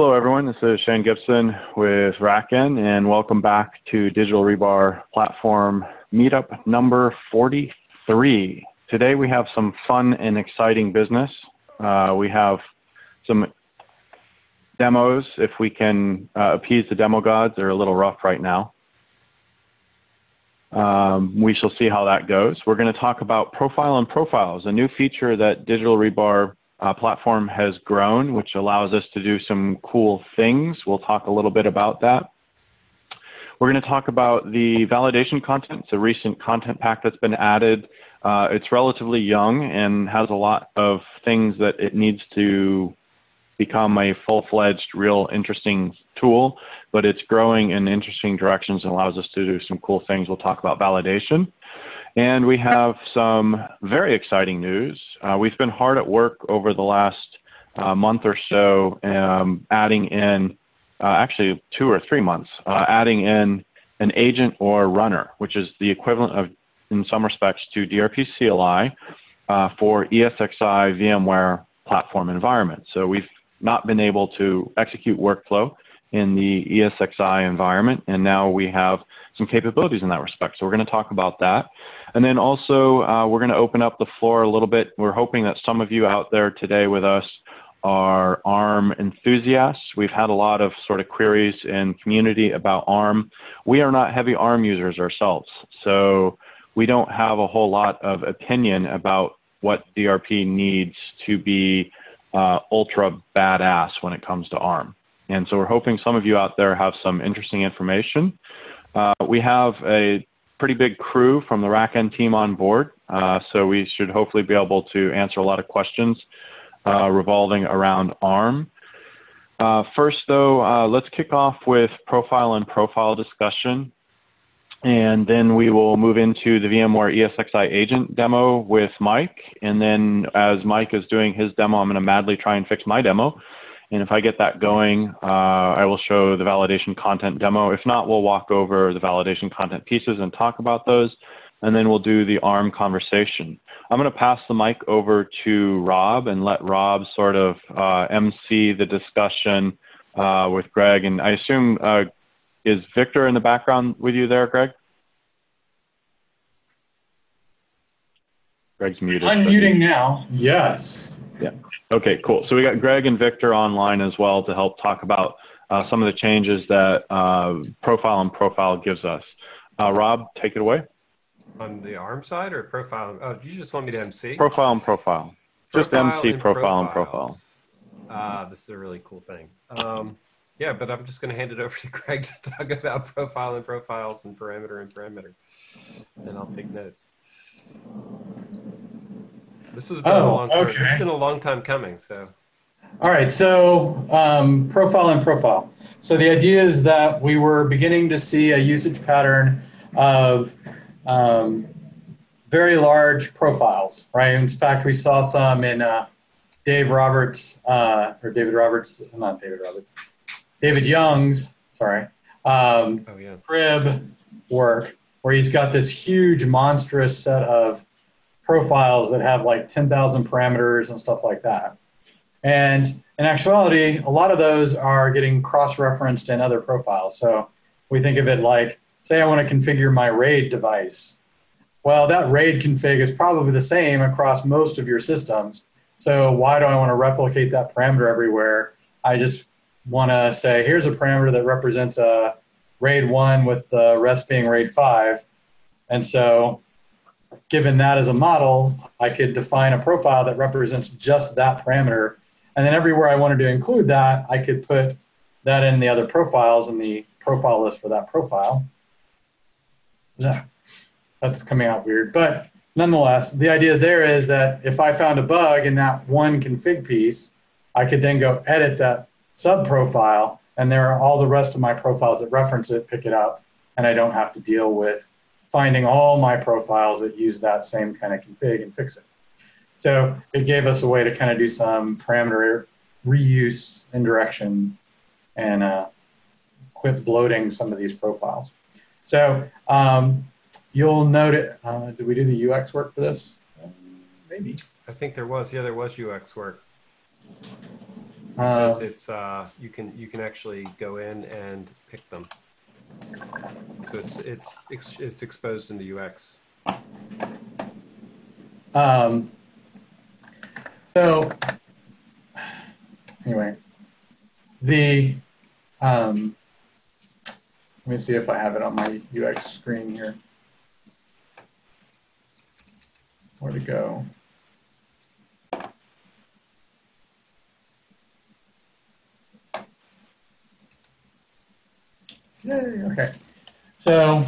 Hello, everyone. This is Shane Gibson with RackN, and welcome back to Digital Rebar Platform Meetup number 43. Today we have some fun and exciting business. We have some demos. If we can appease the demo gods, they're a little rough right now. We shall see how that goes. We're going to talk about Profile and Profiles, a new feature that Digital Rebar platform has grown, which allows us to do some cool things. We'll talk a little bit about that. We're going to talk about the validation content. It's a recent content pack that's been added. It's relatively young and has a lot of things that it needs to become a full-fledged, real interesting tool, but it's growing in interesting directions and allows us to do some cool things. We'll talk about validation. And we have some very exciting news. We've been hard at work over the last month or so, adding in, actually 2 or 3 months, adding in an agent or runner, which is the equivalent of, in some respects, to DRP CLI for ESXi VMware platform environment. So we've not been able to execute workflow in the ESXi environment, and now we have some capabilities in that respect. So we're going to talk about that. And then also, we're going to open up the floor a little bit. We're hoping that some of you out there today with us are ARM enthusiasts. We've had a lot of sort of queries in community about ARM. We are not heavy ARM users ourselves, so we don't have a whole lot of opinion about what DRP needs to be ultra badass when it comes to ARM. And so we're hoping some of you out there have some interesting information. We have a pretty big crew from the RackN team on board, so we should hopefully be able to answer a lot of questions revolving around ARM. First, though, let's kick off with profile and profile discussion, and then we will move into the VMware ESXi agent demo with Mike. And then as Mike is doing his demo, I'm going to madly try and fix my demo. And if I get that going, I will show the validation content demo. If not, we'll walk over the validation content pieces and talk about those, and then we'll do the ARM conversation. I'm going to pass the mic over to Rob and let Rob sort of MC the discussion with Greg. And I assume, is Victor in the background with you there, Greg? Greg's muted. I'm muting now, yes. Yeah. Okay, cool. So we got Greg and Victor online as well to help talk about some of the changes that Profile and Profile gives us. Rob, take it away. On the ARM side or Profile? Oh, you just want me to MC? Profile and Profile. Just MC Profile and Profile. This is a really cool thing. Yeah, but I'm just going to hand it over to Greg to talk about Profile and Profiles and Parameter and Parameter. And I'll take notes. This has been, been a long time coming, so. All right, so profile and profile. So the idea is that we were beginning to see a usage pattern of very large profiles, right? In fact, we saw some in David Young's, sorry, crib work, where he's got this huge monstrous set of profiles that have like 10,000 parameters and stuff like that. And in actuality, a lot of those are getting cross-referenced in other profiles. So we think of it like, say I want to configure my RAID device. Well, that RAID config is probably the same across most of your systems. So why do I want to replicate that parameter everywhere? I just want to say, here's a parameter that represents a RAID 1 with the rest being RAID 5. And so given that as a model, I could define a profile that represents just that parameter. And then everywhere I wanted to include that, I could put that in the other profiles in the profile list for that profile. Yeah, that's coming out weird. But nonetheless, the idea there is that if I found a bug in that one config piece, I could then go edit that subprofile, and there are all the rest of my profiles that reference it, pick it up, and I don't have to deal with finding all my profiles that use that same kind of config and fix it. So it gave us a way to kind of do some parameter reuse, indirection, and quit bloating some of these profiles. So you'll note it. Did we do the UX work for this? Maybe. I think there was. Yeah, there was UX work. because it's you can actually go in and pick them. So it's exposed in the UX. So anyway, the let me see if I have it on my UX screen here. Where to go? Yay, okay. So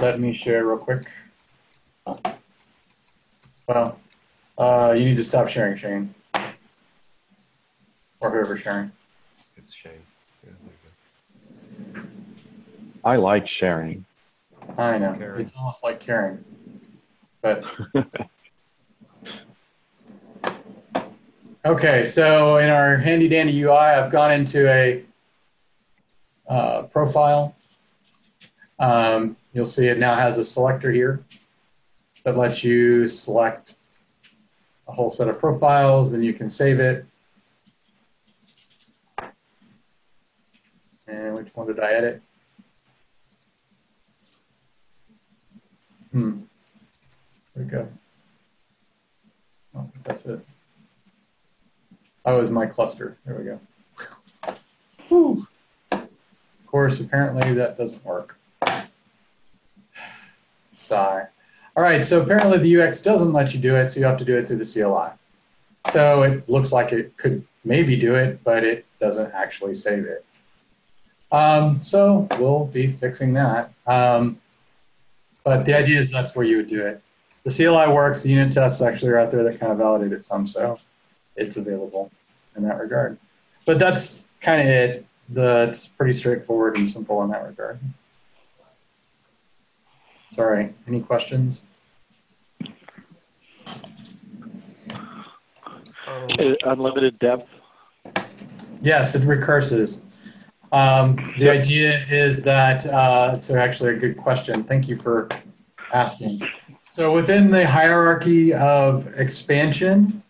let me share real quick. Well, you need to stop sharing, Shane. Or whoever's sharing. It's Shane. Yeah, there you go. I like sharing. I know. Karen. It's almost like Karen. But okay, so in our handy dandy UI, I've gone into a profile. You'll see it now has a selector here that lets you select a whole set of profiles, then you can save it. And which one did I edit? There we go. Oh, that's it. That was my cluster. There we go. Whew. Of course, apparently that doesn't work. Sigh. All right, so apparently the UX doesn't let you do it, so you have to do it through the CLI. So it looks like it could maybe do it, but it doesn't actually save it. So we'll be fixing that. But the idea is that's where you would do it. The CLI works, the unit tests actually are out there that kind of validate it some, so it's available in that regard. But that's kind of it. That's pretty straightforward and simple in that regard. Sorry, any questions? Unlimited depth? Yes, it recurses. The idea is that, it's actually a good question. Thank you for asking. So within the hierarchy of expansion,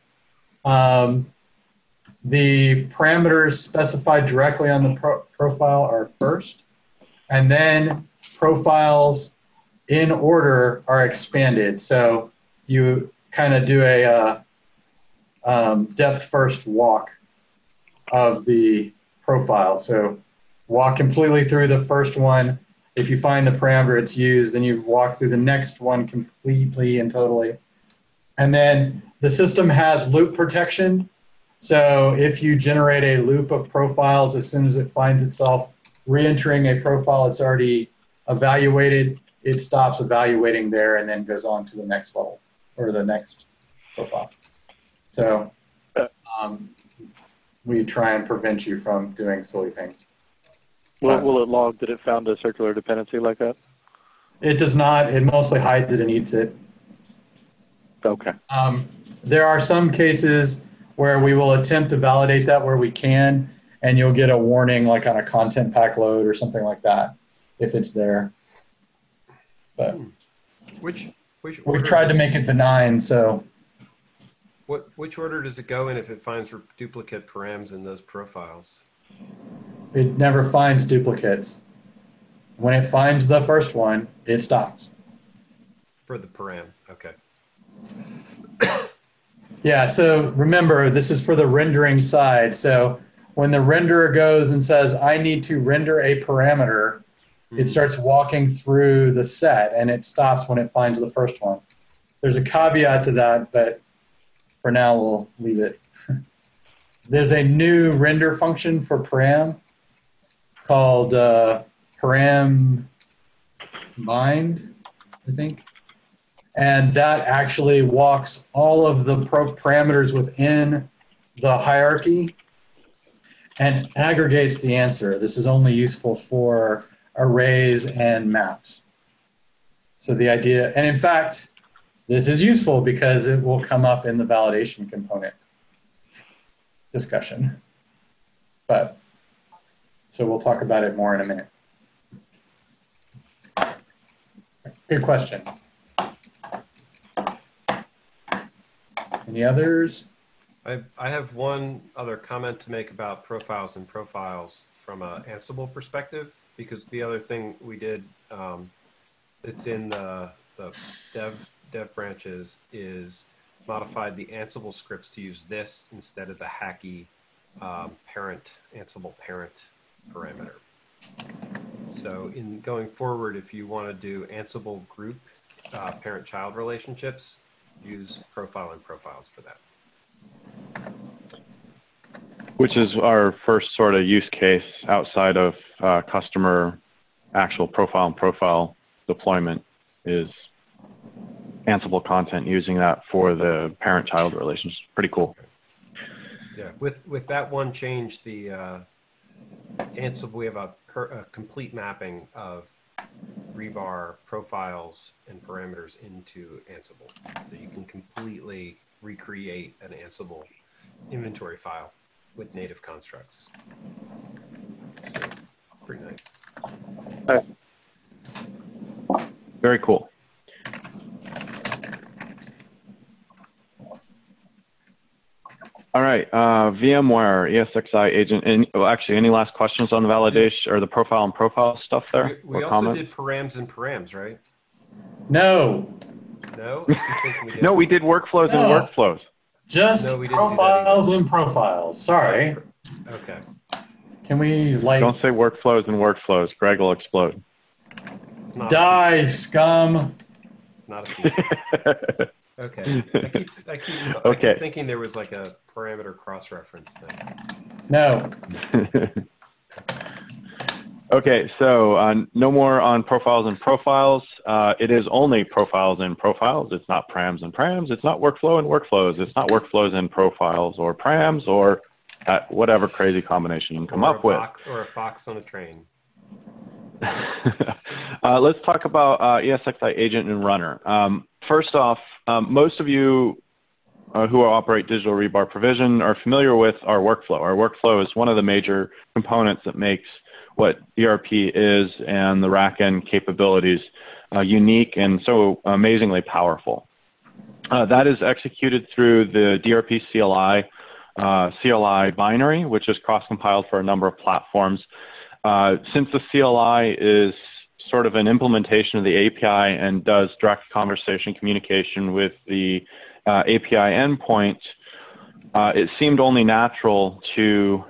the parameters specified directly on the profile are first, and then profiles in order are expanded. So you kind of do a depth first walk of the profile. So walk completely through the first one. If you find the parameter it's used, then you walk through the next one completely and totally. And then the system has loop protection. So if you generate a loop of profiles, as soon as it finds itself re-entering a profile it's already evaluated, it stops evaluating there and then goes on to the next level or the next profile. So we try and prevent you from doing silly things. Will it log that it found a circular dependency like that? It does not. It mostly hides it and eats it. Okay. There are some cases where we will attempt to validate that where we can, and you'll get a warning like on a content pack load or something like that if it's there. But which we've tried to make it benign, so. Which order does it go in if it finds duplicate params in those profiles? It never finds duplicates. When it finds the first one, it stops. For the param, okay. Yeah, so remember, this is for the rendering side. So when the renderer goes and says, I need to render a parameter, it starts walking through the set, and it stops when it finds the first one. There's a caveat to that, but for now, we'll leave it. There's a new render function for param called param bind, I think. And that actually walks all of the parameters within the hierarchy and aggregates the answer. This is only useful for arrays and maps. So the idea, and in fact, this is useful because it will come up in the validation component discussion. But, so we'll talk about it more in a minute. Good question. Any others? I have one other comment to make about profiles and profiles from an Ansible perspective, because the other thing we did that's in the dev branches is modified the Ansible scripts to use this instead of the hacky Ansible parent parameter. So in going forward, if you want to do Ansible group parent-child relationships, use profile and profiles for that. Which is our first sort of use case outside of customer actual profile and profile deployment is Ansible content, using that for the parent-child relationship. Pretty cool. Yeah, with that one change, the Ansible, we have a complete mapping of Rebar profiles and parameters into Ansible. So you can completely recreate an Ansible inventory file with native constructs. So it's pretty nice. Very cool. All right, VMware, ESXi agent. Well, actually, any last questions on the validation or the profile and profile stuff there? We also did params and params, right? No. No? No, we did workflows and workflows. Just profiles and profiles. Sorry. Okay. Can we, like... Don't say workflows and workflows. Greg will explode. Die, scum. Not a Okay. I keep thinking there was like a parameter cross-reference thing. No. Okay, so no more on profiles and profiles. It is only profiles and profiles. It's not params and params. It's not workflow and workflows. It's not workflows and profiles or params or whatever crazy combination you can come up with. Or a fox on a train. Let's talk about ESXi agent and runner. First off, most of you who operate Digital Rebar provision are familiar with our workflow. Our workflow is one of the major components that makes what DRP is and the RackN capabilities unique and so amazingly powerful. That is executed through the DRP CLI binary, which is cross-compiled for a number of platforms. Since the CLI is sort of an implementation of the API and does direct conversation communication with the API endpoint, it seemed only natural to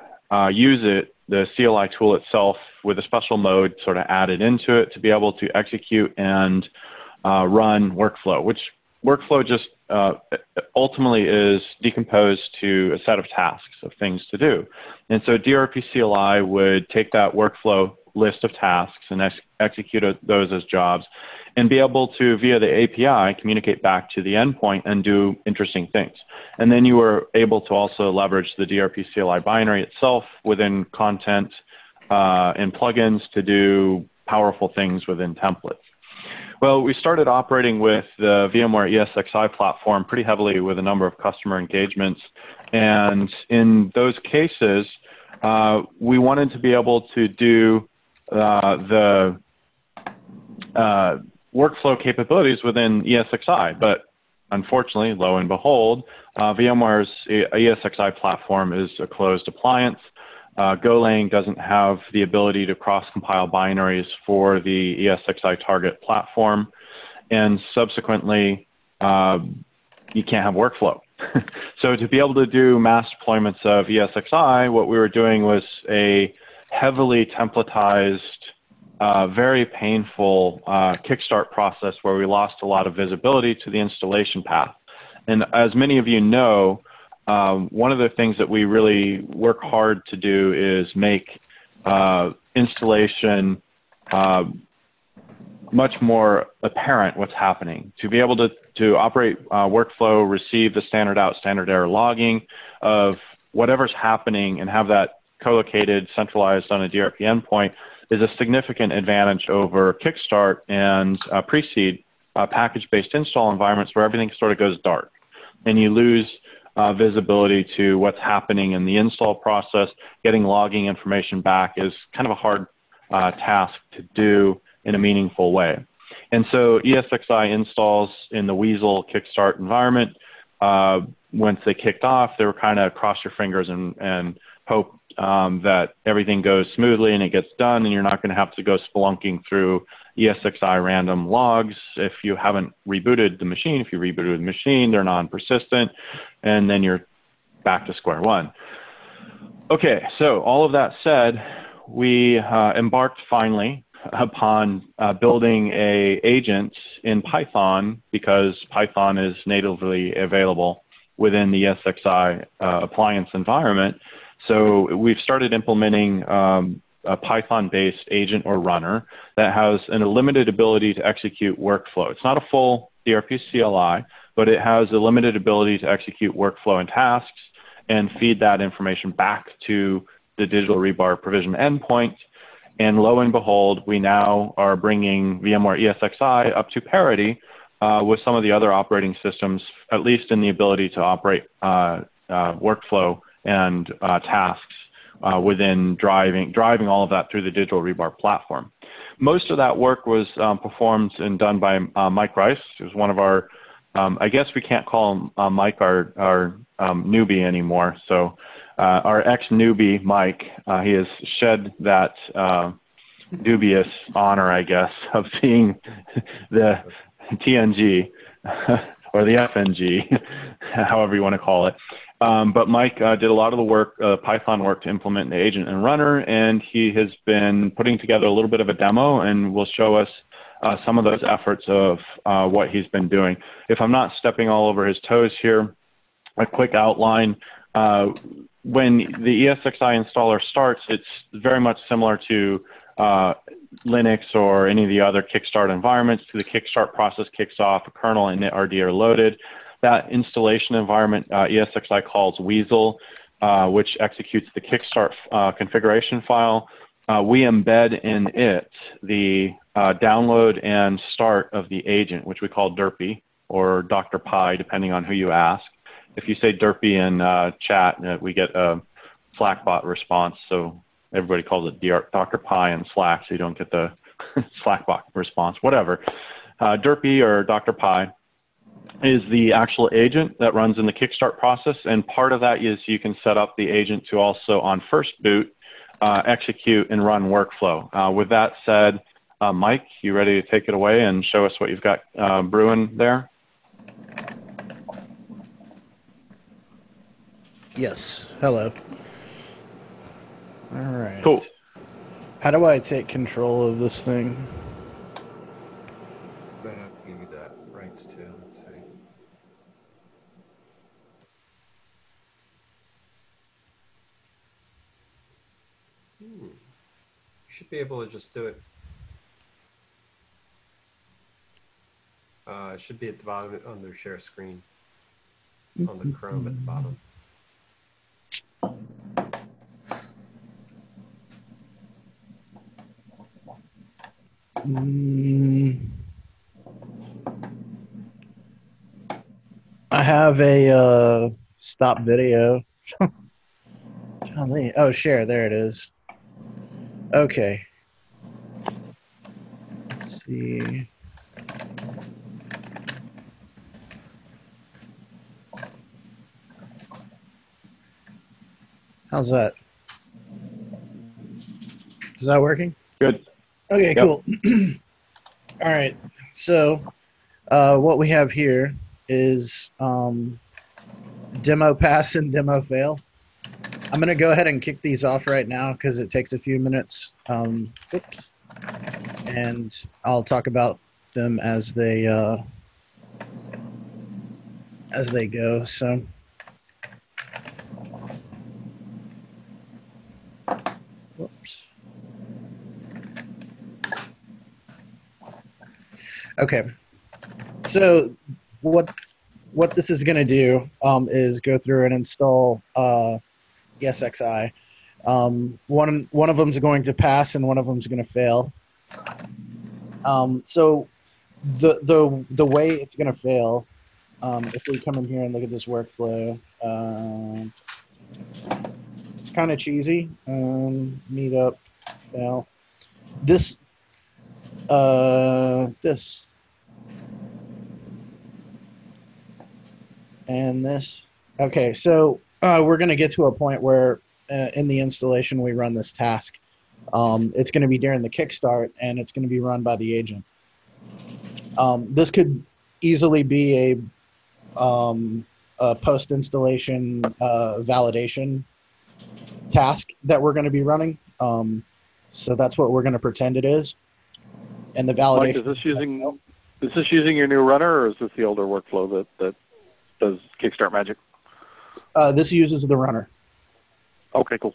use the CLI tool itself with a special mode sort of added into it to be able to execute and run workflow, which workflow just ultimately is decomposed to a set of tasks of things to do. And so DRP CLI would take that workflow list of tasks and execute those as jobs and be able to, via the API, communicate back to the endpoint and do interesting things. And then you were able to also leverage the DRP CLI binary itself within content and plugins to do powerful things within templates. Well, we started operating with the VMware ESXi platform pretty heavily with a number of customer engagements. And in those cases, we wanted to be able to do the workflow capabilities within ESXi, but unfortunately, lo and behold, VMware's ESXi platform is a closed appliance. Golang doesn't have the ability to cross-compile binaries for the ESXi target platform, and subsequently, you can't have workflow. So to be able to do mass deployments of ESXi, what we were doing was a heavily templatized, very painful Kickstart process where we lost a lot of visibility to the installation path. And as many of you know, one of the things that we really work hard to do is make installation much more apparent what's happening. To be able to operate workflow, receive the standard out, standard error logging of whatever's happening and have that co-located, centralized on a DRP endpoint is a significant advantage over Kickstart and PreSeed package-based install environments where everything sort of goes dark and you lose visibility to what's happening in the install process. Getting logging information back is kind of a hard task to do in a meaningful way. And so ESXi installs in the Weasel Kickstart environment once they kicked off, they were kind of cross your fingers and hope that everything goes smoothly and it gets done, and you're not going to have to go spelunking through ESXi random logs if you haven't rebooted the machine. If you rebooted the machine, they're non-persistent, and then you're back to square one. Okay, so all of that said, we embarked finally upon building an agent in Python, because Python is natively available within the ESXi appliance environment. So we've started implementing a Python-based agent or runner that has a limited ability to execute workflow. It's not a full DRP CLI, but it has a limited ability to execute workflow and tasks and feed that information back to the Digital Rebar provision endpoint. And lo and behold, we now are bringing VMware ESXi up to parity with some of the other operating systems, at least in the ability to operate workflow and tasks within driving all of that through the Digital Rebar platform. Most of that work was performed and done by Mike Rice, who's one of our, I guess we can't call him, Mike our newbie anymore. So our ex-newbie, Mike, he has shed that dubious honor, I guess, of being the TNG or the FNG, however you want to call it. But Mike did a lot of the work, Python work, to implement the agent and runner, and he has been putting together a little bit of a demo and will show us some of those efforts of what he's been doing. If I'm not stepping all over his toes here, a quick outline. When the ESXi installer starts, it's very much similar to Linux or any of the other Kickstart environments. The Kickstart process kicks off, a kernel and initRD are loaded. That installation environment ESXi calls Weasel, which executes the Kickstart configuration file. We embed in it the download and start of the agent, which we call Derpy or Dr. Pi, depending on who you ask. If you say Derpy in chat, we get a Slack bot response, so everybody calls it Dr. Pi in Slack, so you don't get the Slack bot response, whatever. Derpy or Dr. Pi is the actual agent that runs in the Kickstart process, and part of that is you can set up the agent to also, on first boot, execute and run workflow. With that said, Mike, you ready to take it away and show us what you've got brewing there? Yes. Hello. All right. Cool. How do I take control of this thing? I'm going to have to give you that rights too. Let's see. You should be able to just do it. It should be at the bottom on the share screen, on the Chrome at the bottom. I have a stop video. John Lee. Oh, share. There it is. Okay. Let's see. How's that? Is that working? Good. Okay, yep. Cool. All right, so what we have here is demo pass and demo fail. I'm going to go ahead and kick these off right now because it takes a few minutes. Oops. And I'll talk about them as they go. So. Okay, so what this is going to do is go through and install ESXi. One of them is going to pass and one of them is going to fail. So the way it's going to fail, if we come in here and look at this workflow, it's kind of cheesy. Meetup fail. This and this. Okay, so we're going to get to a point where in the installation we run this task. It's going to be during the kickstart, and it's going to be run by the agent. This could easily be a post-installation validation task that we're going to be running. So that's what we're going to pretend it is. And the validation. Mike, is this using your new runner, or is this the older workflow that does Kickstart magic? This uses the runner. Okay, cool.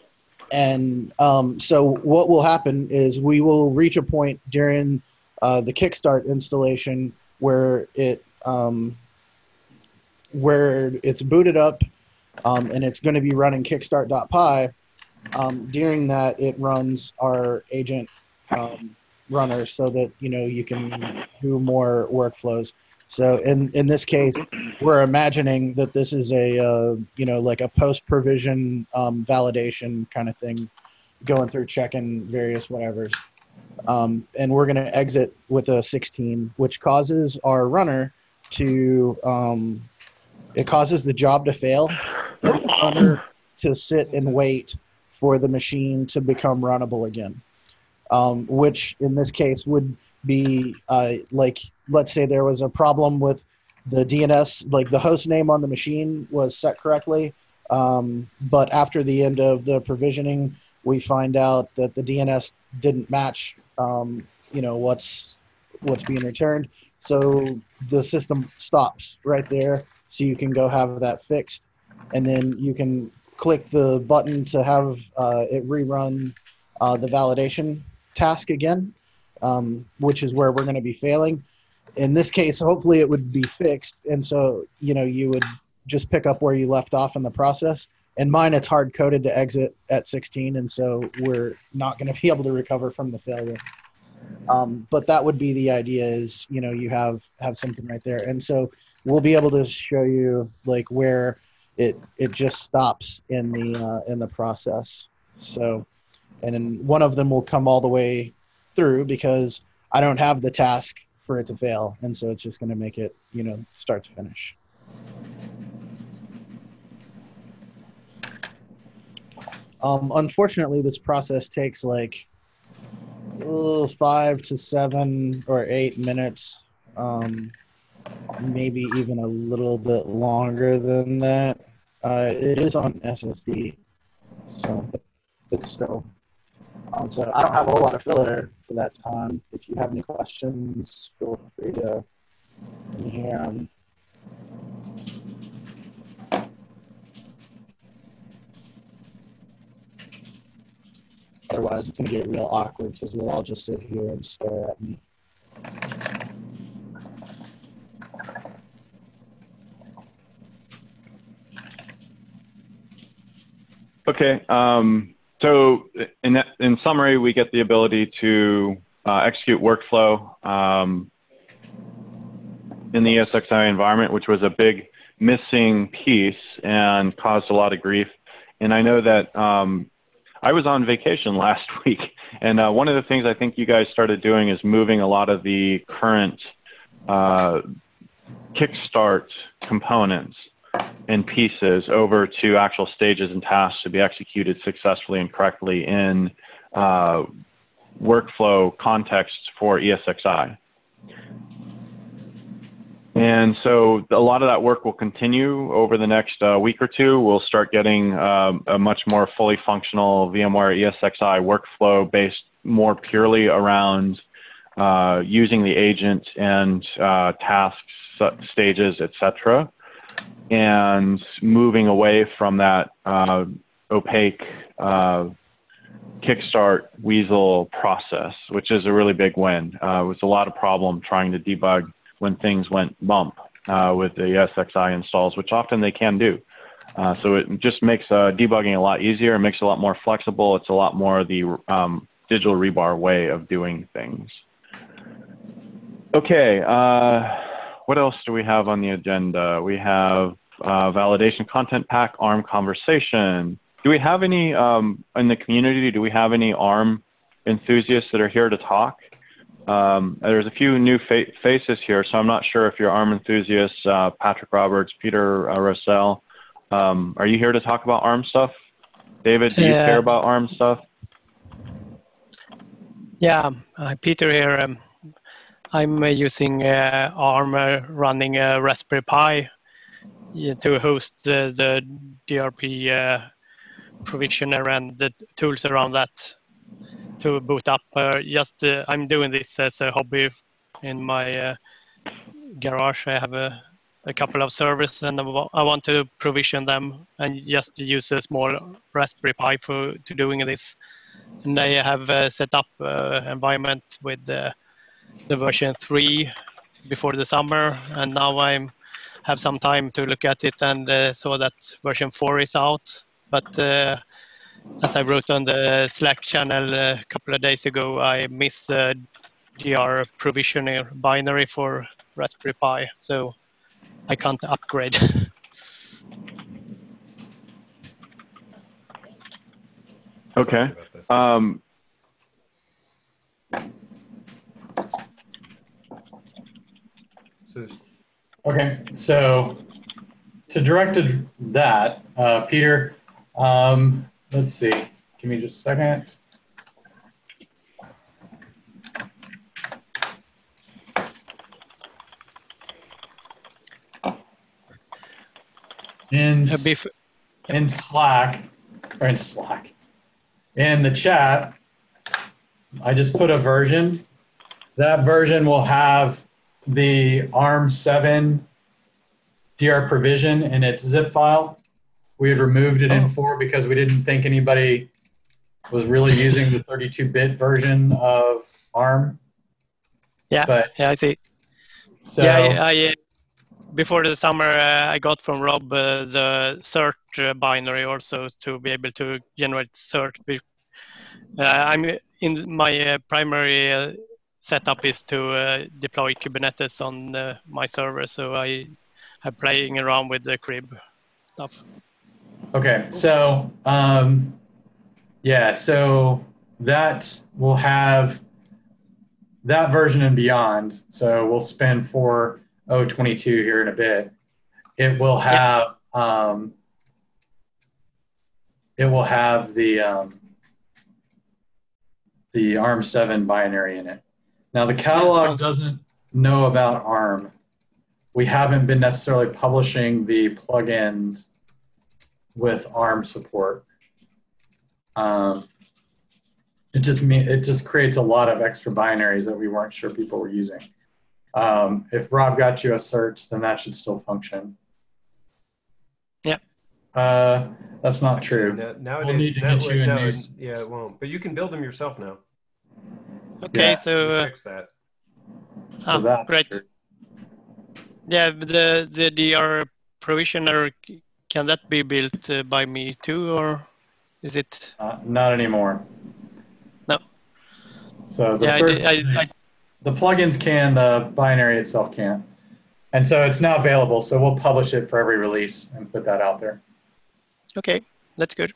And so what will happen is we will reach a point during the Kickstart installation where it's booted up, and it's going to be running Kickstart.py. During that, it runs our agent runner so that you can do more workflows. So in this case, we're imagining that this is a like a post-provision validation kind of thing, going through checking various whatevers, and we're going to exit with a 16, which causes our runner to it causes the job to fail, and the runner to sit and wait for the machine to become runnable again. Which in this case would be like, let's say there was a problem with the DNS, like the host name on the machine was set correctly, but after the end of the provisioning, we find out that the DNS didn't match, what's being returned. So the system stops right there, so you can go have that fixed, and then you can click the button to have it rerun the validation task again, which is where we're going to be failing. In this case, hopefully it would be fixed, and so you would just pick up where you left off in the process. In mine, it's hard coded to exit at 16, and so we're not going to be able to recover from the failure. But that would be the idea, is you have something right there, and so we'll be able to show you like where it just stops in the process. So. And then one of them will come all the way through because I don't have the task for it to fail. And so it's just going to make it, start to finish. Unfortunately, this process takes like 5 to 7 or 8 minutes, maybe even a little bit longer than that. It is on SSD, so it's still. So I don't have a whole lot of filler for that time. If you have any questions, feel free to hear them. Otherwise, it's going to get real awkward because we'll all just sit here and stare at me. Okay. So in summary, we get the ability to execute workflow in the ESXi environment, which was a big missing piece and caused a lot of grief. And I know that I was on vacation last week, and one of the things I think you guys started doing is moving a lot of the current Kickstart components and pieces over to actual stages and tasks to be executed successfully and correctly in workflow contexts for ESXi. And so a lot of that work will continue over the next week or two. We'll start getting a much more fully functional VMware ESXi workflow based more purely around using the agent and tasks, stages, etc. And moving away from that opaque Kickstart Weasel process, which is a really big win. It was a lot of problem trying to debug when things went bump with the ESXi installs, which often they can do. So it just makes debugging a lot easier. It makes it a lot more flexible. It's a lot more the Digital Rebar way of doing things. Okay. What else do we have on the agenda? We have validation content pack, ARM conversation. Do we have any in the community? Do we have any ARM enthusiasts that are here to talk? There's a few new faces here, so I'm not sure if you're ARM enthusiasts, Patrick Roberts, Peter Rossell. Are you here to talk about ARM stuff? David, do you care about ARM stuff? Yeah, Peter here. I'm using ARM running Raspberry Pi to host the DRP provisioner and the tools around that to boot up. I'm doing this as a hobby in my garage. I have a couple of servers, and I want to provision them and just use a small Raspberry Pi to doing this. And I have set up environment with the version 3 before the summer, and now I have some time to look at it and saw that version 4 is out. But as I wrote on the Slack channel a couple of days ago, I missed the DR provisioner binary for Raspberry Pi, so I can't upgrade. Okay. Okay, so to direct that, Peter, let's see, give me just a second. In the chat, I just put a version. That version will have the ARM 7 DR provision in its zip file. We had removed it in 4 because we didn't think anybody was really using the 32-bit version of ARM. Yeah, but, yeah, I see. So, yeah, before the summer, I got from Rob the cert binary also to be able to generate cert. I'm in my primary setup is to deploy Kubernetes on my server, so I'm playing around with the crib stuff. Okay, so yeah, so that will have that version and beyond. So we'll spend 4.0.22 here in a bit. It will have the ARM7 binary in it. Now the catalog doesn't know about ARM. We haven't been necessarily publishing the plugins with ARM support. It just creates a lot of extra binaries that we weren't sure people were using. If Rob got you a cert, then that should still function. Yeah. That's not true. No, nowadays, we'll need to get you a new... Yeah, it won't. But you can build them yourself now. Okay, yeah. So... fix that. Ah, so great. True. Yeah, the DR provisioner, can that be built by me too, or is it... not anymore. No. So the cert... The plugins can, the binary itself can't. And so it's now available, so we'll publish it for every release and put that out there. Okay, that's good.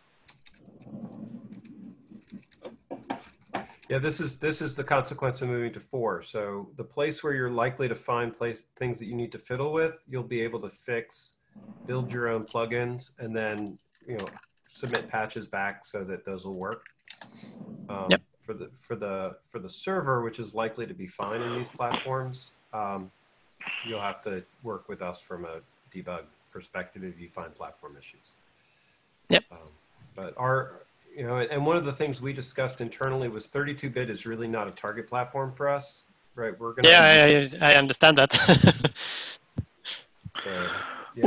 Yeah, this is the consequence of moving to 4. So the place where you're likely to find things that you need to fiddle with, you'll be able to fix, build your own plugins, and then submit patches back so that those will work. Yep. For the server, which is likely to be fine in these platforms, you'll have to work with us from a debug perspective if you find platform issues. Yep. But our, and one of the things we discussed internally was 32-bit is really not a target platform for us, right? We're gonna. Yeah, I understand that. So, yeah.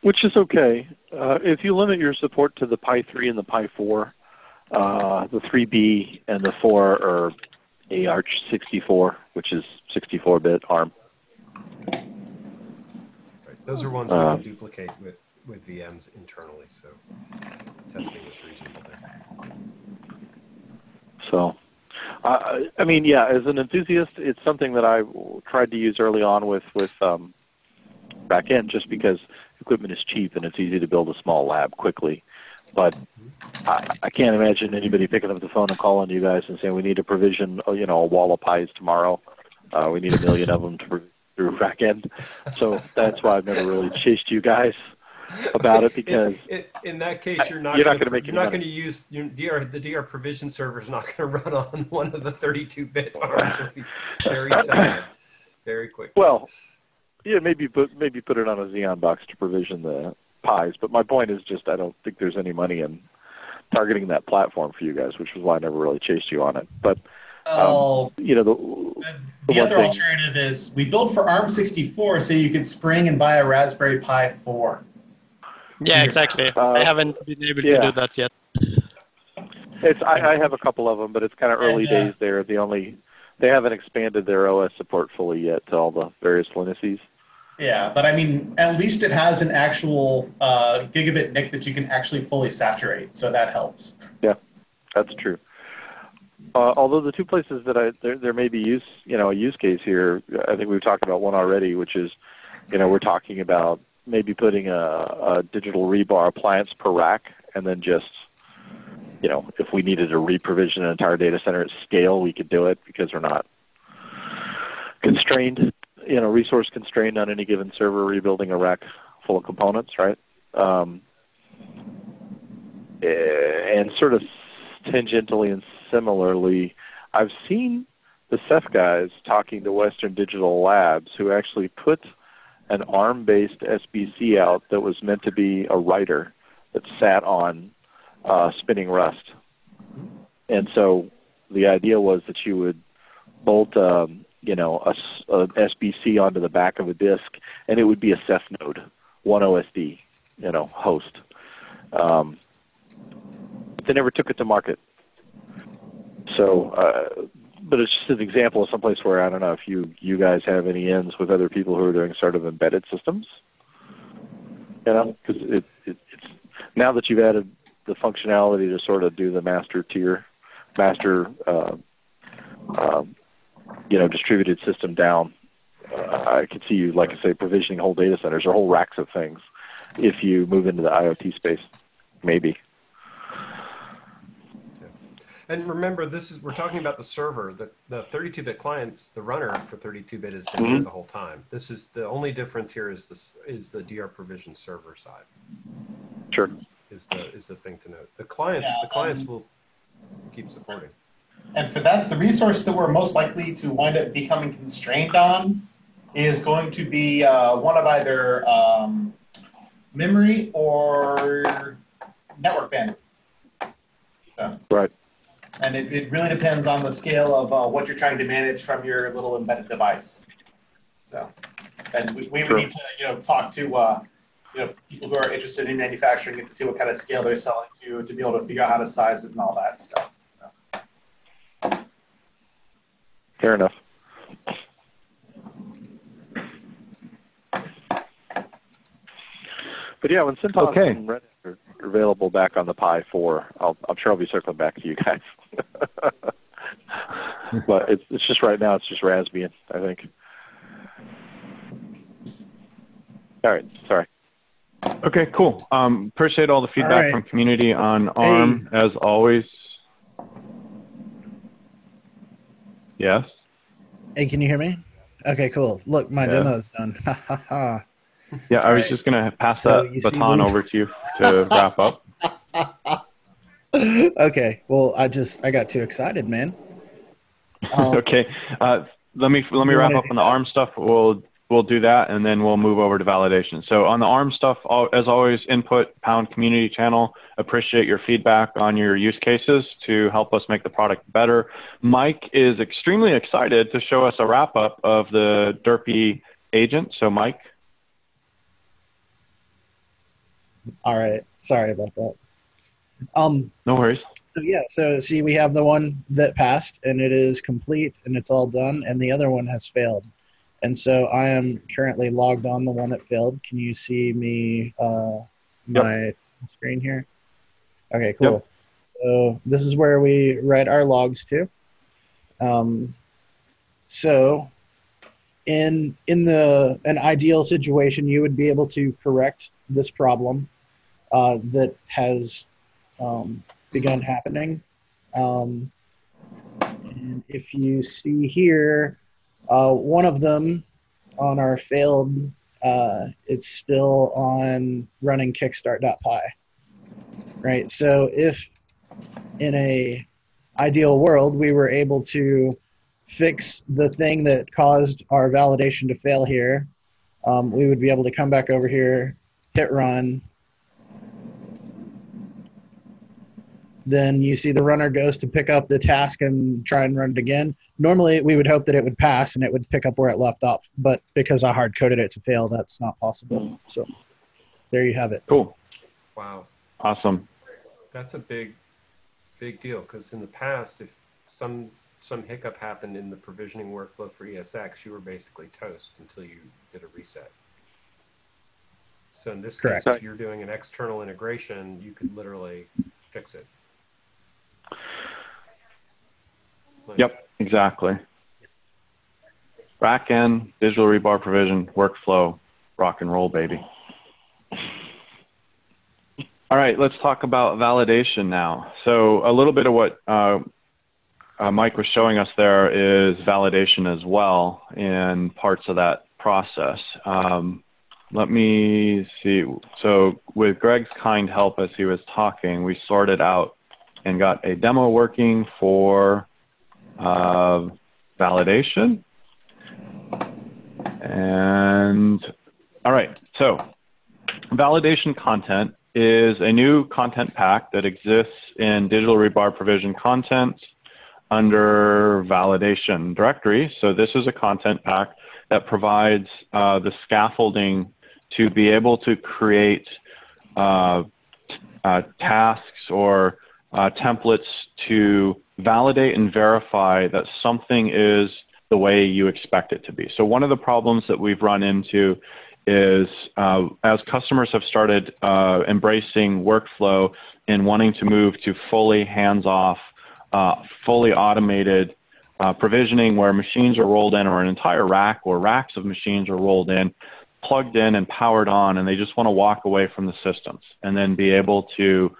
Which is okay if you limit your support to the Pi 3 and the Pi 4. The 3B and the 4 are ARCH64, which is 64-bit ARM. Right. Those are ones we can duplicate with VMs internally, so testing is reasonable there. So, I mean, yeah, as an enthusiast, it's something that I tried to use early on with RackN, just because equipment is cheap and it's easy to build a small lab quickly. But I can't imagine anybody picking up the phone and calling you guys and saying, we need to provision, you know, a wall of pies tomorrow. We need 1 million of them through RackN. So that's why I've never really chased you guys about it, because in that case the DR provision server is not going to run on one of the 32-bit arms. It'll be very sad, very quick. Well, yeah, maybe put it on a Xeon box to provision the pies. But my point is just I don't think there's any money in targeting that platform for you guys, which is why I never really chased you on it. But you know, the other alternative is we build for ARM64, so you could spring and buy a Raspberry Pi 4. Yeah, exactly. I haven't been able to do that yet. It's I have a couple of them, but it's kind of early days there. They haven't expanded their OS support fully yet to all the various Linuxes. Yeah, but I mean, at least it has an actual gigabit NIC that you can actually fully saturate, so that helps. Yeah, that's true. Although the two places that there may be a use case here, I think we've talked about one already, which is, you know, we're talking about maybe putting a digital rebar appliance per rack, and then just, you know, if we needed to reprovision an entire data center at scale, we could do it because we're not constrained, you know, resource constrained on any given server rebuilding a rack full of components, right? And sort of tangentially and similarly, I've seen the Ceph guys talking to Western Digital Labs, who actually put an ARM-based SBC out that was meant to be a writer that sat on spinning Rust. And so the idea was that you would bolt you know, an SBC onto the back of a disk, and it would be a Ceph node, one OSD, you know, host. They never took it to market. So, but it's just an example of someplace where I don't know if you guys have any ends with other people who are doing sort of embedded systems, you know, because it's now that you've added the functionality to sort of do the master tier, you know, distributed system down. I could see you, like I say, provisioning whole data centers or whole racks of things if you move into the IoT space, maybe. And remember, we're talking about the server. The 32-bit clients, the runner for 32-bit has been there the whole time. This is the only difference here is the DR provision server side. Sure. Is the thing to note. The clients will keep supporting. And for that, the resource that we're most likely to wind up becoming constrained on is going to be one of either memory or network bandwidth. So. Right. And it really depends on the scale of what you're trying to manage from your little embedded device. So, and we would need to, you know, talk to you know, people who are interested in manufacturing and to see what kind of scale they're selling to be able to figure out how to size it and all that stuff. So. Fair enough. But yeah, when Synthos and Reddit are available back on the Pi 4, I'm sure I'll be circling back to you guys. But it's just right now, it's just Raspbian, I think. All right, sorry. Okay, cool. Appreciate all the feedback from community on ARM, as always. Yes? Hey, can you hear me? Okay, cool. Look, my demo's done. Ha, ha, ha. Yeah, I was just going to pass that baton over to you to wrap up. Okay. Well, I got too excited, man. Okay. Let me wrap up on the ARM stuff. We'll do that, and then we'll move over to validation. So on the ARM stuff, as always, input, pound community channel. Appreciate your feedback on your use cases to help us make the product better. Mike is extremely excited to show us a wrap-up of the Derpy agent. So, Mike. All right. Sorry about that. No worries. So yeah. So see, we have the one that passed, and it is complete, and it's all done, and the other one has failed. And so I am currently logged on the one that failed. Can you see me my screen here? Okay. Cool. Yep. So this is where we write our logs to. So in an ideal situation, you would be able to correct this problem that has begun happening. And if you see here, one of them on our failed, it's still on running kickstart.py, right? So if in a ideal world, we were able to fix the thing that caused our validation to fail here, we would be able to come back over here, hit run. Then you see the runner goes to pick up the task and try and run it again. Normally, we would hope that it would pass and it would pick up where it left off. But because I hard-coded it to fail, that's not possible. So there you have it. Cool. Wow. Awesome. That's a big deal, because in the past, if some hiccup happened in the provisioning workflow for ESX, you were basically toast until you did a reset. So in this case, if you're doing an external integration, you could literally fix it. Nice. Yep, exactly. RackN, digital rebar provision, workflow, rock and roll, baby. All right, let's talk about validation now. So a little bit of what Mike was showing us there is validation as well in parts of that process. Let me see. So with Greg's kind help as he was talking, we sorted out and got a demo working for validation. And all right, so validation content is a new content pack that exists in Digital Rebar Provision Content under Validation Directory. So this is a content pack that provides the scaffolding to be able to create tasks or templates to validate and verify that something is the way you expect it to be. So one of the problems that we've run into is as customers have started embracing workflow and wanting to move to fully hands-off, fully automated provisioning where machines are rolled in, or an entire rack or racks of machines are rolled in, plugged in and powered on, and they just want to walk away from the systems and then be able to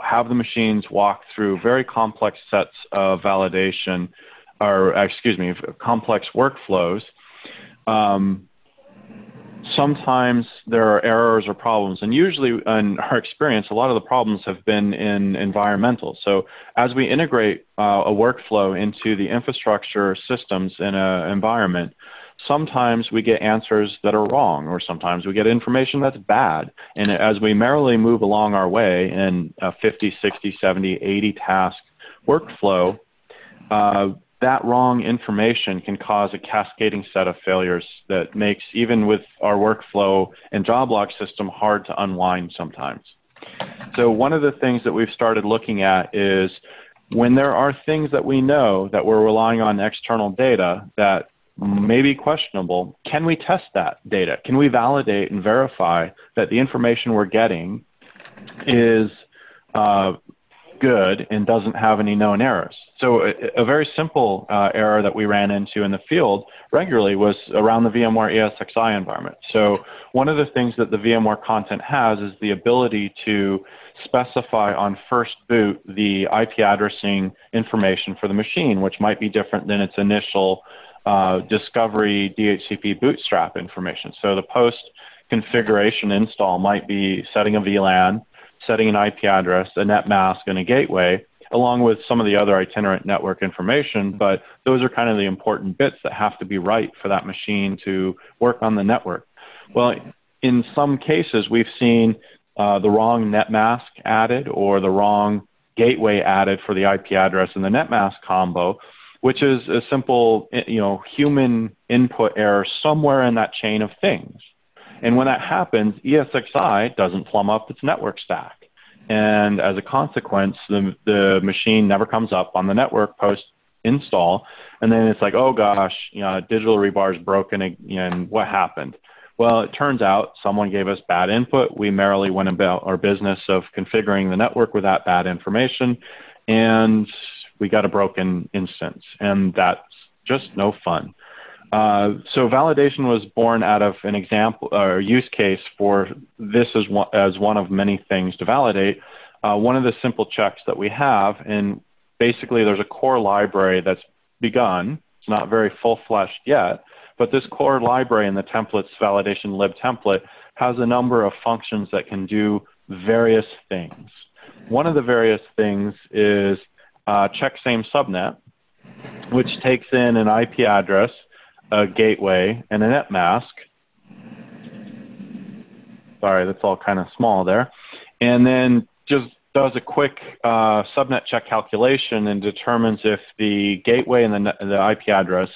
have the machines walk through very complex sets of validation, or excuse me, complex workflows. Sometimes there are errors or problems, and usually in our experience, a lot of the problems have been in environmental. So as we integrate a workflow into the infrastructure systems in an environment, sometimes we get answers that are wrong, or sometimes we get information that's bad. And as we merrily move along our way in a 50, 60, 70, 80 task workflow, that wrong information can cause a cascading set of failures that makes even with our workflow and job log system hard to unwind sometimes. So one of the things that we've started looking at is when there are things that we know that we're relying on external data that may be questionable, can we test that data? Can we validate and verify that the information we're getting is good and doesn't have any known errors? So a very simple error that we ran into in the field regularly was around the VMware ESXi environment. So one of the things that the VMware content has is the ability to specify on first boot the IP addressing information for the machine, which might be different than its initial discovery DHCP bootstrap information. So the post configuration install might be setting a VLAN, setting an IP address, a net mask, and a gateway, along with some of the other itinerant network information, but those are kind of the important bits that have to be right for that machine to work on the network. Well, in some cases, we've seen the wrong net mask added or the wrong gateway added for the IP address and the net mask combo, which is a simple, you know, human input error somewhere in that chain of things. And when that happens, ESXi doesn't plumb up its network stack. And as a consequence, the machine never comes up on the network post-install. And then it's like, oh, gosh, you know, digital rebar is broken, and what happened? Well, it turns out someone gave us bad input. We merrily went about our business of configuring the network with that bad information, and we got a broken instance. And that's just no fun. So validation was born out of an example or use case for this as one of many things to validate. One of the simple checks that we have, and basically there's a core library that's begun. It's not very full-fleshed yet, but this core library in the templates validation lib template has a number of functions that can do various things. One of the various things is check same subnet, which takes in an IP address, a gateway, and a net mask. Sorry, that's all kind of small there. And then just does a quick subnet check calculation and determines if the gateway and the IP address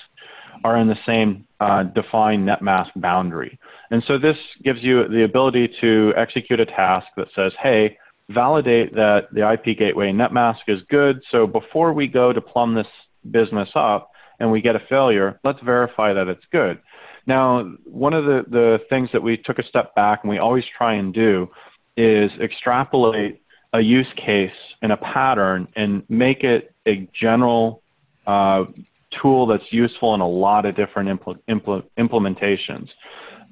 are in the same defined net mask boundary. And so this gives you the ability to execute a task that says, hey, validate that the IP gateway net mask is good. So before we go to plumb this business up and we get a failure, let's verify that it's good. Now, one of the things that we took a step back and we always try and do is extrapolate a use case and a pattern and make it a general tool that's useful in a lot of different implementations.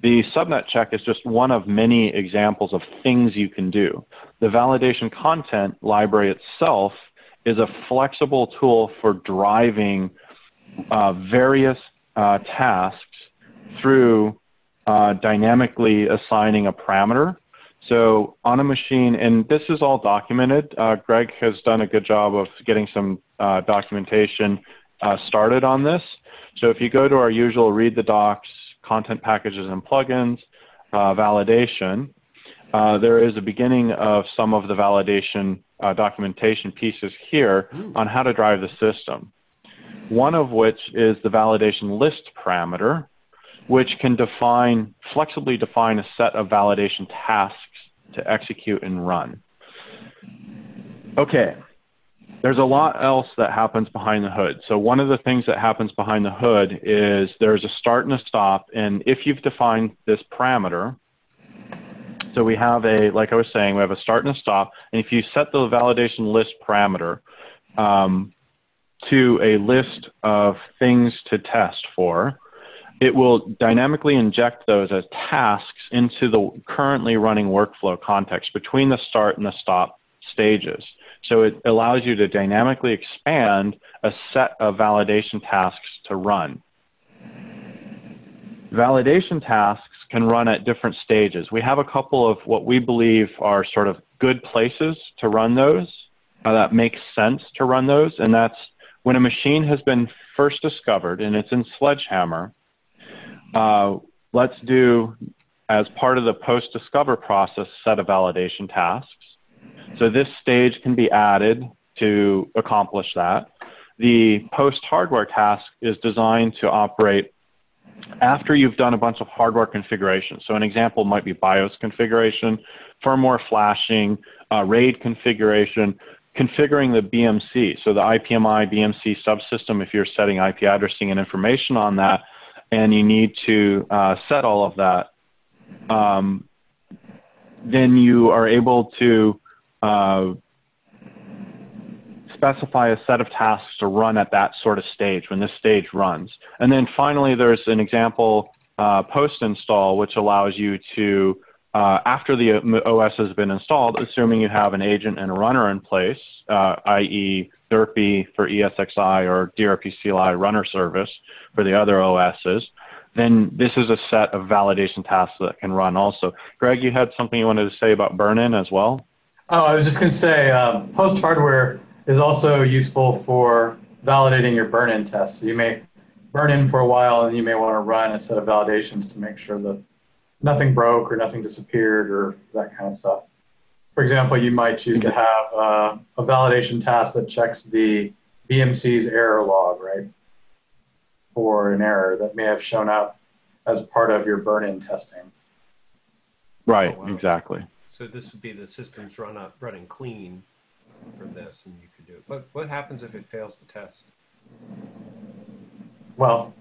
The subnet check is just one of many examples of things you can do. The validation content library itself is a flexible tool for driving various tasks through dynamically assigning a parameter. So on a machine, and this is all documented. Greg has done a good job of getting some documentation started on this. So if you go to our usual read the docs, content packages and plugins, validation, there is a beginning of some of the validation documentation pieces here on how to drive the system. One of which is the validation list parameter, which can define, flexibly define a set of validation tasks to execute and run. Okay, there's a lot else that happens behind the hood. So one of the things that happens behind the hood is there's a start and a stop, and if you've defined this parameter, so we have a, like I was saying, we have a start and a stop, and if you set the validation list parameter to a list of things to test for, it will dynamically inject those as tasks into the currently running workflow context between the start and the stop stages. So it allows you to dynamically expand a set of validation tasks to run. Validation tasks can run at different stages. We have a couple of what we believe are sort of good places to run those, that makes sense to run those, and that's when a machine has been first discovered and it's in Sledgehammer. Let's do, as part of the post-discover process, set of validation tasks. So this stage can be added to accomplish that. The post-hardware task is designed to operate after you've done a bunch of hardware configuration. So an example might be BIOS configuration, firmware flashing, RAID configuration, configuring the BMC, so the IPMI BMC subsystem, if you're setting IP addressing and information on that, and you need to set all of that, then you are able to specify a set of tasks to run at that sort of stage when this stage runs. And then finally, there's an example post-install, which allows you to, after the OS has been installed, assuming you have an agent and a runner in place, i.e. Derpy for ESXi or DRP CLI runner service for the other OSs, then this is a set of validation tasks that can run also. Greg, you had something you wanted to say about burn-in as well? Oh, I was just going to say post-hardware is also useful for validating your burn-in tests. So you may burn in for a while, and you may want to run a set of validations to make sure that nothing broke or nothing disappeared or that kind of stuff. For example, you might choose to have a validation task that checks the BMC's error log, right, for an error that may have shown up as part of your burn-in testing. Right, oh, wow. Exactly. So this would be the system's running clean for this, and you could do it. But what happens if it fails the test? Well,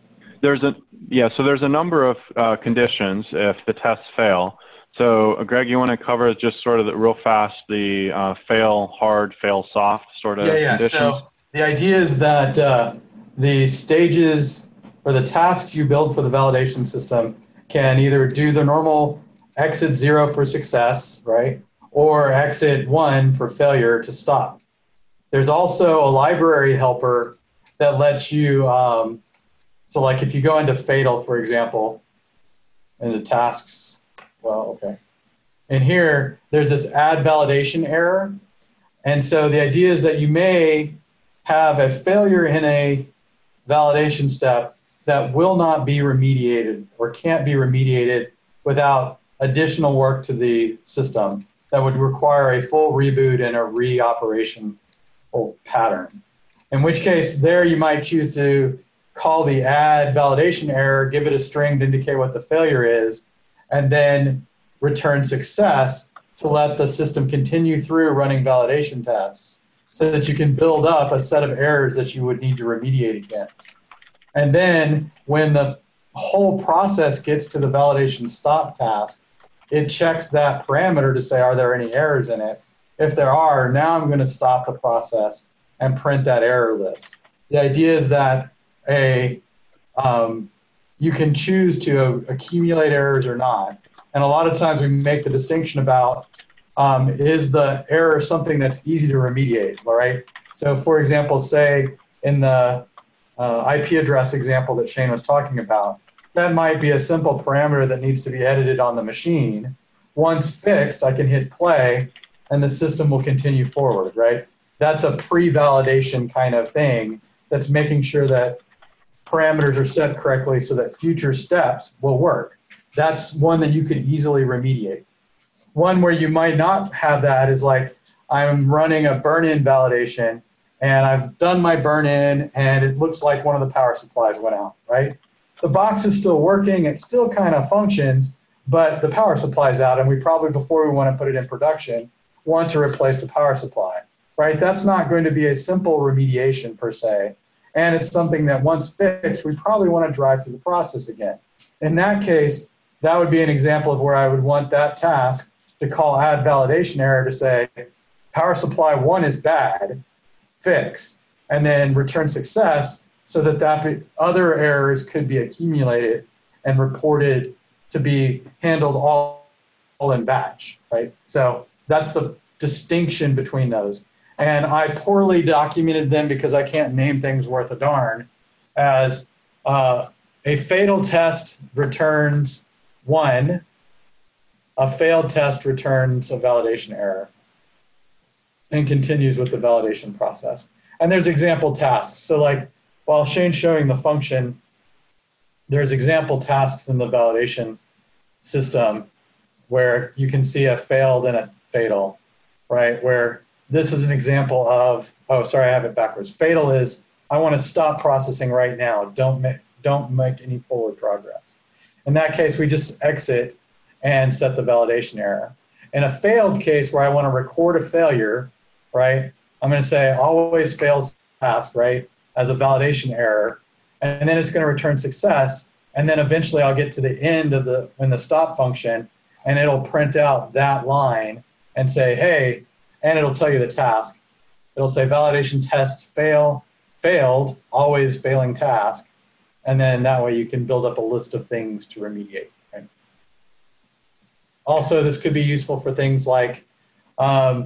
there's a number of conditions if the tests fail. So Greg, you want to cover just sort of the, real fast, the fail hard, fail soft sort of conditions? Yeah. So the idea is that the stages or the task you build for the validation system can either do the normal exit 0 for success, right? Or exit 1 for failure to stop. There's also a library helper that lets you, so like if you go into fatal, for example, and the tasks, well, okay. And here, there's this add validation error. And so the idea is that you may have a failure in a validation step that will not be remediated or can't be remediated without additional work to the system that would require a full reboot and a reoperation pattern. In which case, there you might choose to call the add validation error, give it a string to indicate what the failure is, and then return success to let the system continue through running validation tests, so that you can build up a set of errors that you would need to remediate against. And then when the whole process gets to the validation stop task, it checks that parameter to say, are there any errors in it? If there are, now I'm going to stop the process and print that error list. The idea is that you can choose to accumulate errors or not. And a lot of times we make the distinction about is the error something that's easy to remediate, all right? So for example, say in the IP address example that Shane was talking about, that might be a simple parameter that needs to be edited on the machine. Once fixed, I can hit play and the system will continue forward, right? That's a pre-validation kind of thing that's making sure that parameters are set correctly so that future steps will work. That's one that you could easily remediate. One where you might not have that is like, I'm running a burn-in validation and I've done my burn-in and it looks like one of the power supplies went out, right? The box is still working, it still kind of functions, but the power supply's out and we probably, before we want to put it in production, want to replace the power supply, right? That's not going to be a simple remediation per se, and it's something that once fixed, we probably want to drive through the process again. In that case, that would be an example of where I would want that task to call add validation error to say, power supply 1 is bad, fix, and then return success so that other errors could be accumulated and reported to be handled all in batch, right? So that's the distinction between those. And I poorly documented them because I can't name things worth a darn as a fatal test returns 1, a failed test returns a validation error and continues with the validation process. And there's example tasks. So like while Shane's showing the function, there's example tasks in the validation system where you can see a failed and a fatal, right? Where this is an example of, oh, sorry, I have it backwards. Fatal is, I want to stop processing right now. Don't make any forward progress. In that case, we just exit and set the validation error. In a failed case where I want to record a failure, right, I'm going to say always fails task, right, as a validation error, and then it's going to return success, and then eventually I'll get to the end of the stop function, and it'll print out that line and say, hey, and it'll tell you the task. It'll say validation test failed, always failing task, and then that way you can build up a list of things to remediate. Also, this could be useful for things like, I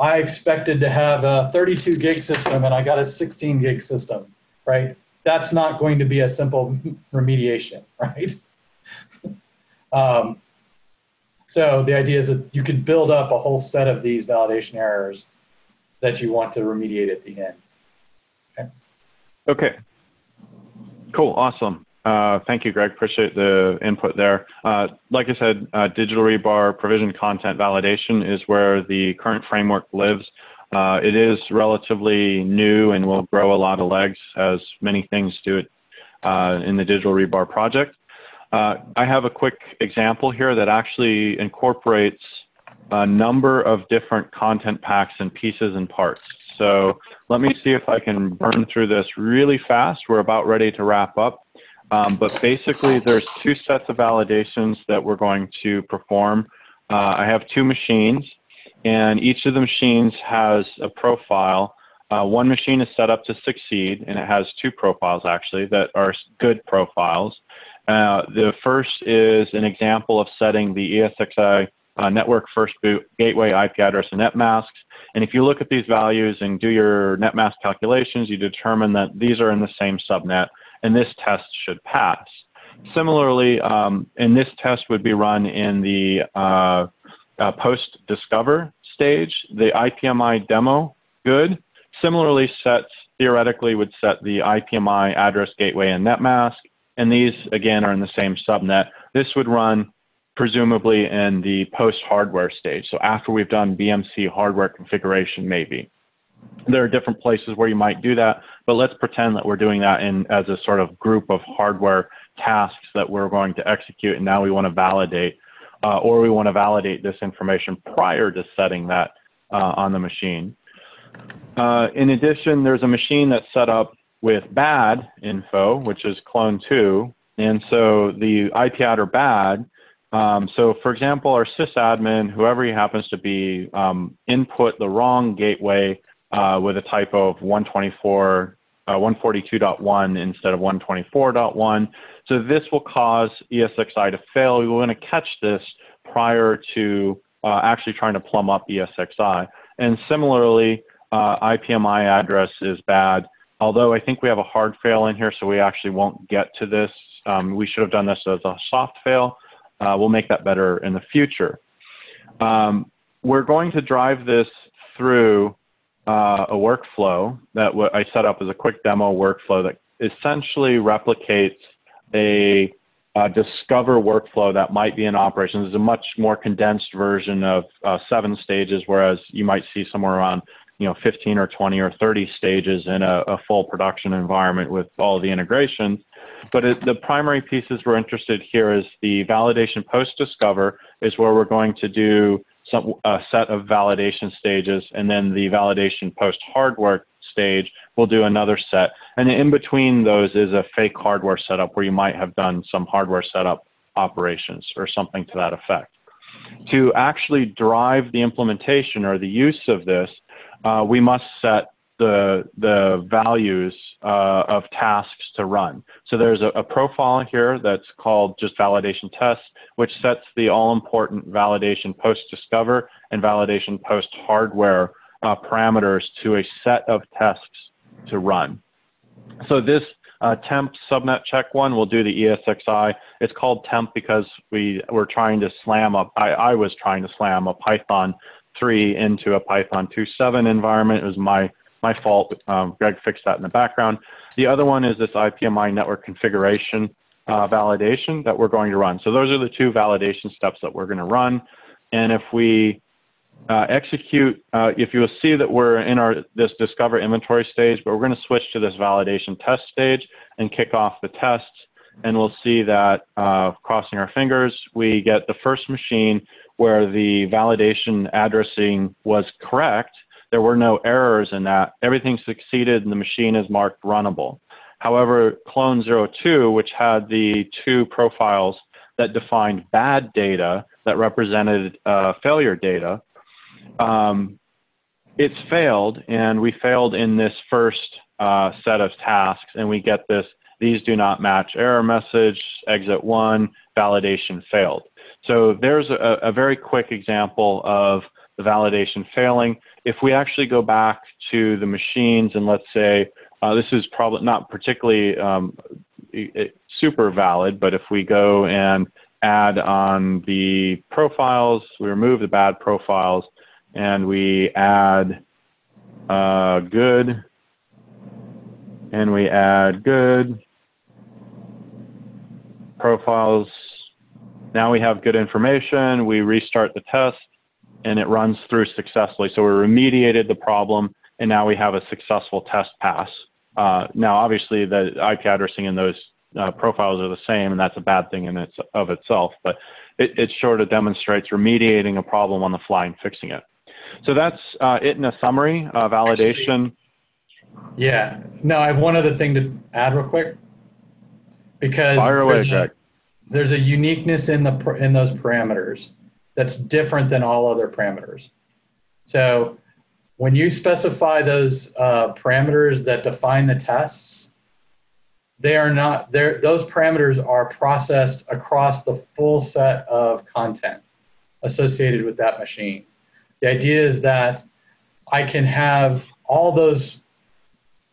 expected to have a 32 gig system and I got a 16 gig system, right? That's not going to be a simple remediation, right? So the idea is that you could build up a whole set of these validation errors that you want to remediate at the end. Okay. Cool, awesome. Thank you, Greg. Appreciate the input there. Like I said, Digital Rebar provision content validation is where the current framework lives. It is relatively new and will grow a lot of legs as many things do it in the Digital Rebar project. I have a quick example here that actually incorporates a number of different content packs and pieces and parts. So let me see if I can burn through this really fast. We're about ready to wrap up. But basically, there's two sets of validations that we're going to perform. I have two machines, and each of the machines has a profile One machine is set up to succeed, and it has two profiles actually that are good profiles. The first is an example of setting the ESXi network first boot gateway IP address and net masks. And if you look at these values and do your net mask calculations, you determine that these are in the same subnet, and this test should pass. Similarly, and this test would be run in the post-discover stage. The IPMI demo, good. Similarly, theoretically would set the IPMI address gateway and net mask, and these, again, are in the same subnet. This would run presumably in the post-hardware stage, so after we've done BMC hardware configuration maybe. There are different places where you might do that, but let's pretend that we're doing that as a sort of group of hardware tasks that we're going to execute, and now we want to validate, or we want to validate this information prior to setting that on the machine. In addition, there's a machine that's set up with bad info, which is clone 2, and so the IP address bad. So for example, our sysadmin, whoever he happens to be, input the wrong gateway with a typo of 142.1 instead of 124.1. So this will cause ESXi to fail. We want to catch this prior to actually trying to plumb up ESXi. And similarly, IPMI address is bad, although I think we have a hard fail in here, so we actually won't get to this. We should have done this as a soft fail. We'll make that better in the future. We're going to drive this through a workflow that I set up as a quick demo workflow that essentially replicates a discover workflow that might be in operations. It's a much more condensed version of 7 stages, whereas you might see somewhere around 15 or 20 or 30 stages in a full production environment with all the integrations. But the primary pieces we're interested here is the validation post-discover is where we're going to do a set of validation stages, and then the validation post-hardware stage we'll do another set. And in between those is a fake hardware setup where you might have done some hardware setup operations or something to that effect. To actually drive the implementation or the use of this, we must set the values of tasks to run. So there's a profile here that's called just validation test, which sets the all-important validation post-discover and validation post-hardware parameters to a set of tasks to run. So this temp subnet check one will do the ESXi. It's called temp because we were trying to slam up, I was trying to slam a Python 3 into a Python 2.7 environment. It was my fault. Greg fixed that in the background. The other one is this IPMI network configuration validation that we're going to run. So those are the two validation steps that we're going to run. And if we execute, if you'll see that we're in this discover inventory stage, but we're going to switch to this validation test stage and kick off the tests. And we'll see that, crossing our fingers, we get the first machine where the validation addressing was correct. There were no errors in that. Everything succeeded and the machine is marked runnable. However, clone 02, which had the two profiles that defined bad data that represented failure data, it's failed, and we failed in this first set of tasks, and we get this "These do not match" error message, exit 1, validation failed. So there's a very quick example of the validation failing. If we actually go back to the machines and let's say, this is probably not particularly super valid, but if we go and add on the profiles, we remove the bad profiles, and we add good, and we add good profiles. Now we have good information. We restart the test and it runs through successfully. So we remediated the problem and now we have a successful test pass. Now, obviously the IP addressing in those profiles are the same, and that's a bad thing in itself, but it sort of demonstrates remediating a problem on the fly and fixing it. So that's it in a summary, validation. Yeah. No, I have one other thing to add real quick, because there's a uniqueness in those parameters that's different than all other parameters. So When you specify those parameters that define the tests, they are not there. Those parameters are processed across the full set of content associated with that machine. The idea is that I can have all those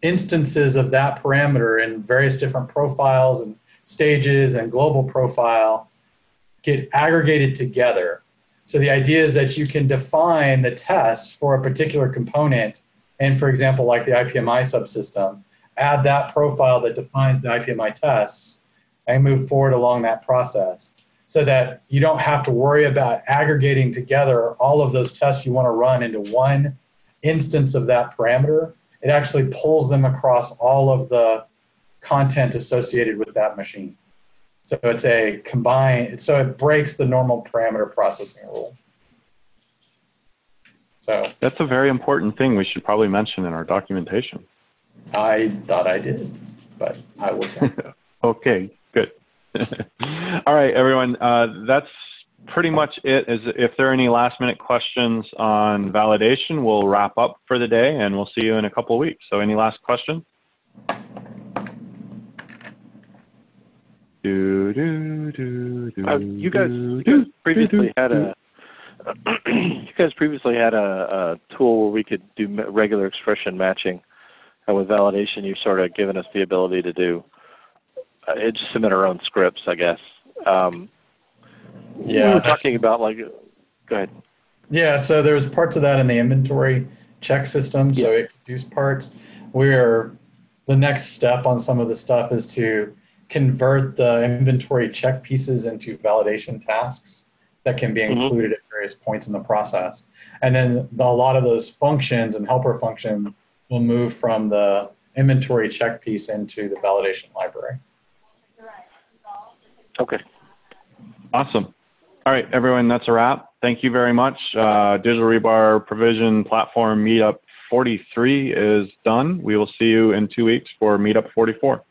instances of that parameter in various different profiles and stages and global profile get aggregated together. So the idea is that you can define the tests for a particular component and, for example, like the IPMI subsystem, add that profile that defines the IPMI tests and move forward along that process so that you don't have to worry about aggregating together all of those tests you want to run into one instance of that parameter. It actually pulls them across all of the content associated with that machine. So it's a combine, so it breaks the normal parameter processing rule. So that's a very important thing we should probably mention in our documentation. I thought I did, but I will check. Okay, good. All right, everyone, that's pretty much it. If there are any last minute questions on validation, we'll wrap up for the day and we'll see you in a couple of weeks. So any last question? You guys previously had a tool where we could do regular expression matching, and with validation, you've sort of given us the ability to do just submit our own scripts, I guess. Yeah, we were talking about like, go ahead. Yeah, so there's parts of that in the inventory check system, so it could do parts. The next step on some of the stuff is to convert the inventory check pieces into validation tasks that can be included at various points in the process. And then a lot of those functions and helper functions will move from the inventory check piece into the validation library. Okay. Awesome. All right, everyone, that's a wrap. Thank you very much. Digital Rebar Provision Platform Meetup 43 is done. We will see you in 2 weeks for Meetup 44.